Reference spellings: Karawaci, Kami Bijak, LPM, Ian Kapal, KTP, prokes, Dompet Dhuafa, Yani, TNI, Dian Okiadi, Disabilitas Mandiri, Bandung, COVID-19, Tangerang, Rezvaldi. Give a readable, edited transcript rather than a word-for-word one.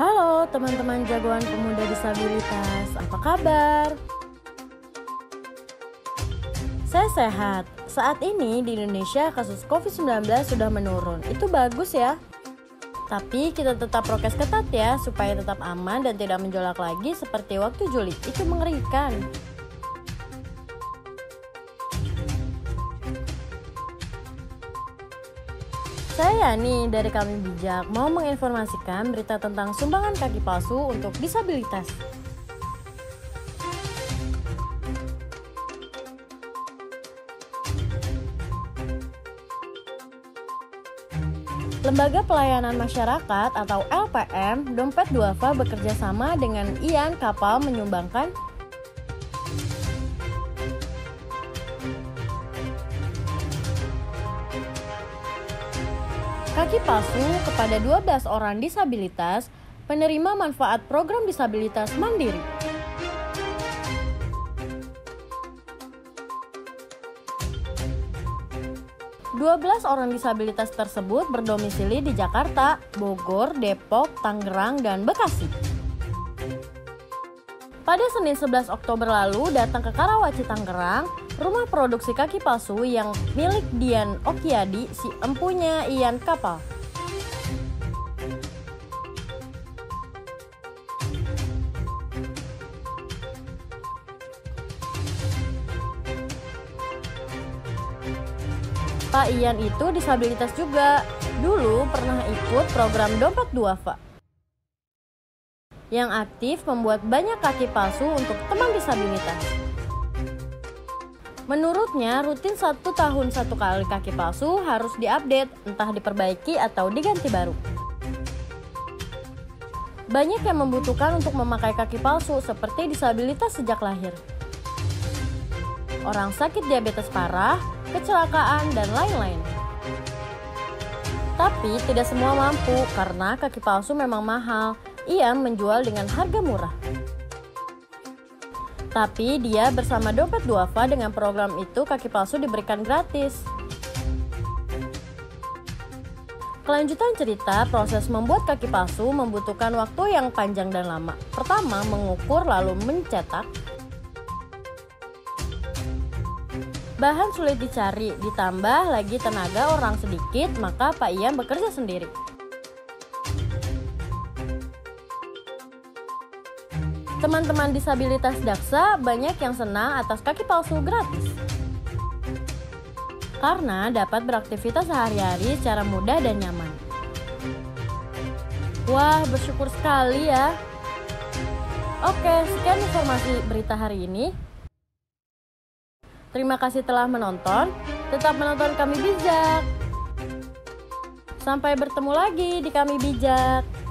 Halo teman-teman jagoan pemuda disabilitas, apa kabar? Saya sehat. Saat ini di Indonesia kasus COVID-19 sudah menurun, itu bagus ya. Tapi kita tetap prokes ketat ya, supaya tetap aman dan tidak menjolak lagi seperti waktu Juli, itu mengerikan. Saya Yani dari Kami Bijak mau menginformasikan berita tentang sumbangan kaki palsu untuk disabilitas. Lembaga Pelayanan Masyarakat atau LPM, Dompet Dhuafa bekerja sama dengan Ian Kapal menyumbangkan 2 kaki palsu kepada 12 orang disabilitas penerima manfaat program disabilitas mandiri. Dua belas orang disabilitas tersebut berdomisili di Jakarta, Bogor, Depok, Tangerang, dan Bekasi. Pada Senin 11 Oktober lalu datang ke Karawaci, Tangerang, rumah produksi kaki palsu yang milik Dian Okiadi, si empunya Ian Kapal. Pak Ian itu disabilitas juga, dulu pernah ikut program Dompet Dhuafa yang aktif membuat banyak kaki palsu untuk teman disabilitas. Menurutnya rutin 1 tahun 1 kali kaki palsu harus diupdate, entah diperbaiki atau diganti baru. Banyak yang membutuhkan untuk memakai kaki palsu seperti disabilitas sejak lahir, orang sakit diabetes parah, kecelakaan, dan lain-lain. Tapi tidak semua mampu karena kaki palsu memang mahal. Ia menjual dengan harga murah. Tapi dia bersama Dompet Dhuafa dengan program itu kaki palsu diberikan gratis. Kelanjutan cerita, proses membuat kaki palsu membutuhkan waktu yang panjang dan lama. Pertama mengukur lalu mencetak. Bahan sulit dicari, ditambah lagi tenaga orang sedikit, maka Pak Ian bekerja sendiri. Teman-teman disabilitas daksa banyak yang senang atas kaki palsu gratis, karena dapat beraktivitas sehari-hari secara mudah dan nyaman. Wah, bersyukur sekali ya. Oke, sekian informasi berita hari ini. Terima kasih telah menonton, tetap menonton Kami Bijak. Sampai bertemu lagi di Kami Bijak.